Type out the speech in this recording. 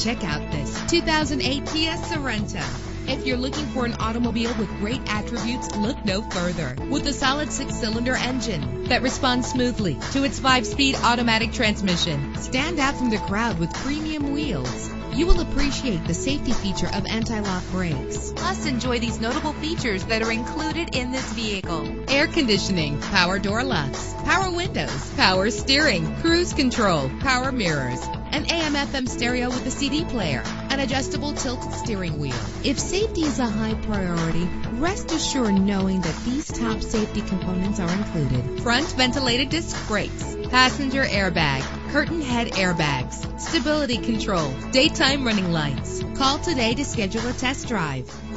Check out this 2008 Kia Sorento. If you're looking for an automobile with great attributes, look no further. With a solid 6-cylinder engine that responds smoothly to its 5-speed automatic transmission, stand out from the crowd with premium wheels. You will appreciate the safety feature of anti-lock brakes. Plus, enjoy these notable features that are included in this vehicle: air conditioning, power door locks, power windows, power steering, cruise control, power mirrors, an AM/FM stereo with a CD player, an adjustable tilt steering wheel. If safety is a high priority, rest assured knowing that these top safety components are included: front ventilated disc brakes, passenger airbag, curtain head airbags, stability control, daytime running lights. Call today to schedule a test drive.